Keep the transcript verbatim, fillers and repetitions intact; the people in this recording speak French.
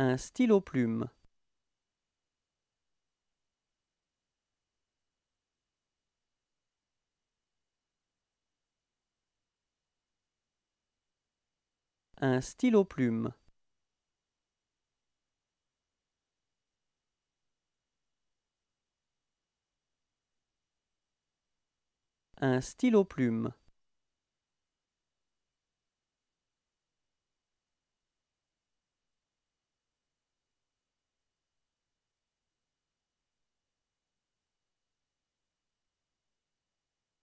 un stylo plume. Un stylo plume. Un stylo plume.